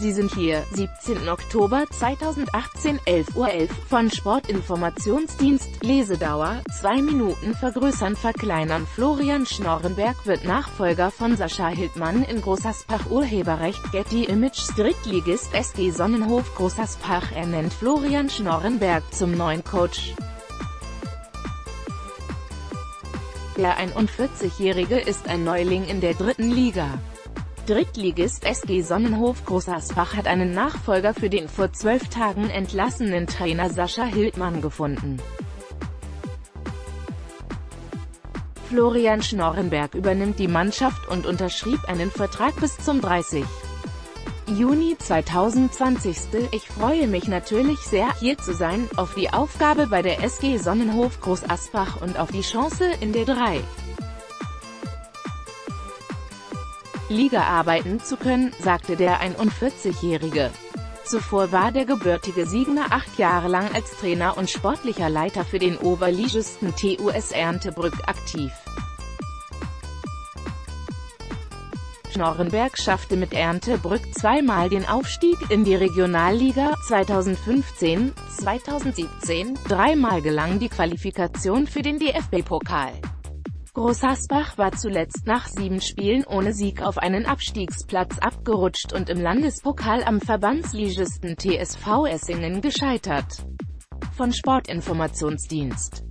Sie sind hier, 17. Oktober 2018, 11.11 Uhr, von Sportinformationsdienst, Lesedauer, 2 Minuten vergrößern, verkleinern. Florian Schnorrenberg wird Nachfolger von Sascha Hildmann in Großaspach. Urheberrecht Getty Images. Drittligist SG Sonnenhof Großaspach ernennt Florian Schnorrenberg zum neuen Coach. Der 41-Jährige ist ein Neuling in der 3. Liga. Drittligist SG Sonnenhof Großaspach hat einen Nachfolger für den vor 12 Tagen entlassenen Trainer Sascha Hildmann gefunden. Florian Schnorrenberg übernimmt die Mannschaft und unterschrieb einen Vertrag bis zum 30. Juni 2020. Ich freue mich natürlich sehr, hier zu sein, auf die Aufgabe bei der SG Sonnenhof Großaspach und auf die Chance in der 3. Liga arbeiten zu können, sagte der 41-Jährige. Zuvor war der gebürtige Siegener 8 Jahre lang als Trainer und sportlicher Leiter für den Oberligisten TuS Erndtebrück aktiv. Schnorrenberg schaffte mit Erndtebrück zweimal den Aufstieg in die Regionalliga, 2015, 2017, dreimal gelang die Qualifikation für den DFB-Pokal. Großaspach war zuletzt nach 7 Spielen ohne Sieg auf einen Abstiegsplatz abgerutscht und im Landespokal am Verbandsligisten TSV Essingen gescheitert. Von Sportinformationsdienst.